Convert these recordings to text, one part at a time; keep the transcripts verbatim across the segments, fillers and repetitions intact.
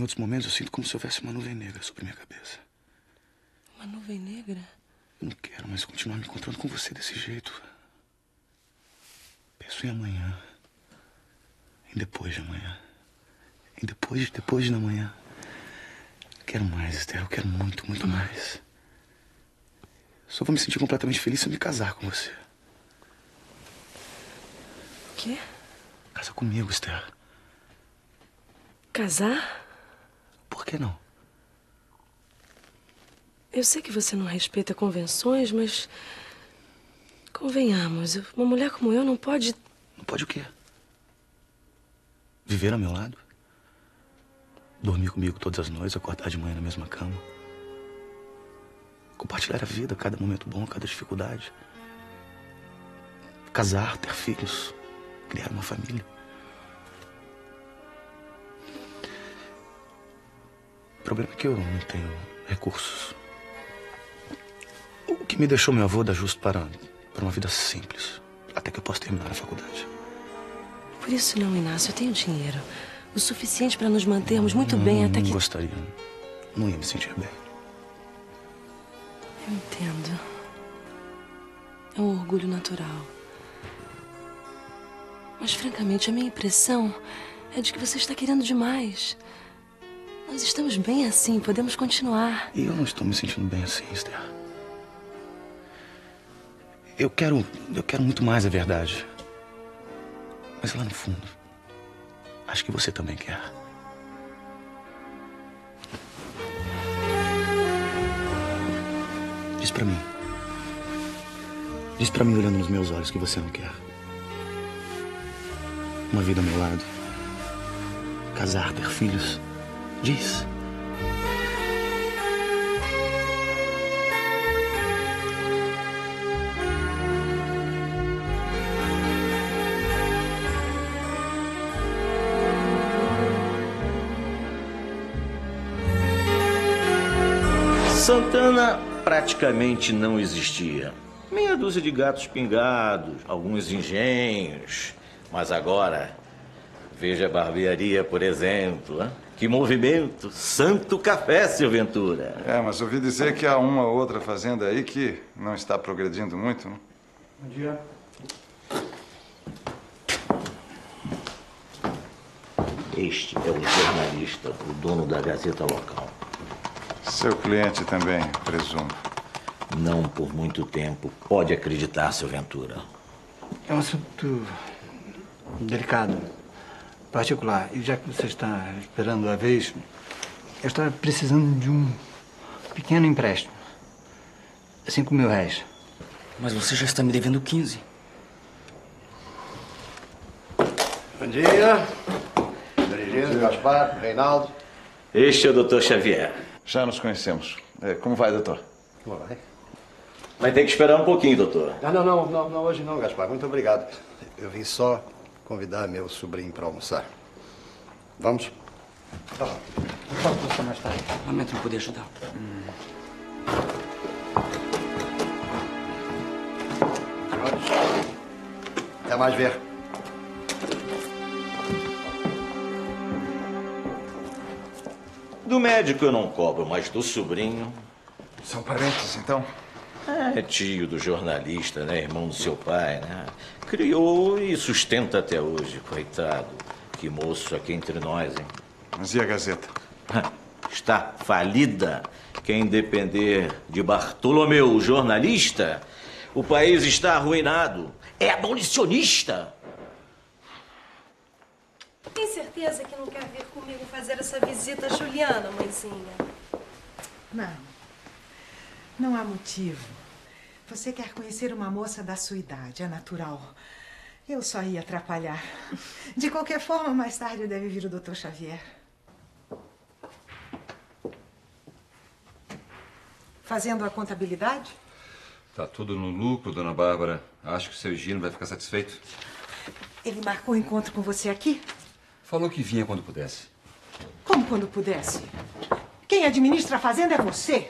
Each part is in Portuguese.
Em outros momentos eu sinto como se houvesse uma nuvem negra sobre minha cabeça. Uma nuvem negra? Eu não quero mais continuar me encontrando com você desse jeito. Penso em amanhã. Em depois de amanhã. Em depois de depois de amanhã. Quero mais, Ester. Eu quero muito, muito mais. Só vou me sentir completamente feliz se eu me casar com você. O quê? Casa comigo, Ester. Casar? Por que não? Eu sei que você não respeita convenções, mas... Convenhamos, uma mulher como eu não pode... Não pode o quê? Viver ao meu lado? Dormir comigo todas as noites, acordar de manhã na mesma cama. Compartilhar a vida, cada momento bom, cada dificuldade. Casar, ter filhos, criar uma família. O problema é que eu não tenho recursos. O que me deixou meu avô dá justo para, para uma vida simples, até que eu possa terminar a faculdade. Por isso não, Inácio, eu tenho dinheiro. O suficiente para nos mantermos muito não, bem até que... Não gostaria. Não ia me sentir bem. Eu entendo. É um orgulho natural. Mas, francamente, a minha impressão é de que você está querendo demais. Nós estamos bem assim, podemos continuar. E eu não estou me sentindo bem assim, Ester. Eu quero... Eu quero muito mais, é verdade. Mas lá no fundo... Acho que você também quer. Diz pra mim. Diz pra mim olhando nos meus olhos que você não quer. Uma vida ao meu lado. Casar, ter filhos. Diz. Santana praticamente não existia. Meia dúzia de gatos pingados, alguns engenhos. Mas agora, veja a barbearia, por exemplo. Hein? Que movimento! Santo Café, seu Ventura! É, mas ouvi dizer que há uma ou outra fazenda aí que não está progredindo muito. Né? Bom dia. Este é o jornalista, o dono da Gazeta Local. Seu cliente também, presumo. Não por muito tempo. Pode acreditar, seu Ventura. É um assunto delicado, particular. E já que você está esperando a vez, eu estava precisando de um pequeno empréstimo. Cinco mil réis. Mas você já está me devendo quinze. Bom dia. Benedito, Gaspar, Reinaldo. Este é o doutor Xavier. Já nos conhecemos. É, como vai, doutor? Como vai? Vai ter que esperar um pouquinho, doutor. Ah, não, não, não, não, hoje não, Gaspar. Muito obrigado. Eu vim só convidar meu sobrinho para almoçar. Vamos? Tá bom. Eu posso passar mais tarde. Lamento não poder ajudar. Hum. Até mais ver. Do médico eu não cobro, mas do sobrinho... São parentes, então? É, tio do jornalista, né? Irmão do seu pai, né? Criou e sustenta até hoje, coitado. Que moço aqui entre nós, hein? Mas e a Gazeta? Está falida. Quem depender de Bartolomeu, o jornalista, o país está arruinado. É abolicionista. Tem certeza que não quer vir comigo fazer essa visita a Juliana, mãezinha? Não. Não há motivo. Você quer conhecer uma moça da sua idade, é natural. Eu só ia atrapalhar. De qualquer forma, mais tarde deve vir o doutor Xavier. Fazendo a contabilidade? Tá tudo no lucro, dona Bárbara. Acho que o seu Gino vai ficar satisfeito. Ele marcou o encontro com você aqui? Falou que vinha quando pudesse. Como quando pudesse? Quem administra a fazenda é você.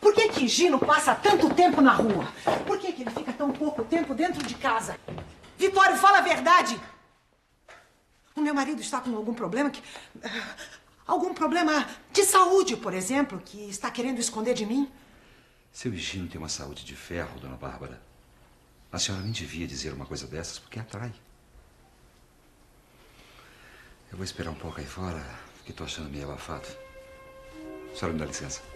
Por que que Gino passa tanto tempo na rua? Por que que ele fica tão pouco tempo dentro de casa? Vitório, fala a verdade. O meu marido está com algum problema que... Algum problema de saúde, por exemplo, que está querendo esconder de mim? Seu Higino tem uma saúde de ferro, dona Bárbara. A senhora nem devia dizer uma coisa dessas, porque atrai. Eu vou esperar um pouco aí fora, porque estou achando meio abafado. A senhora me dá licença.